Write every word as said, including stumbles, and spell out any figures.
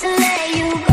to let you go.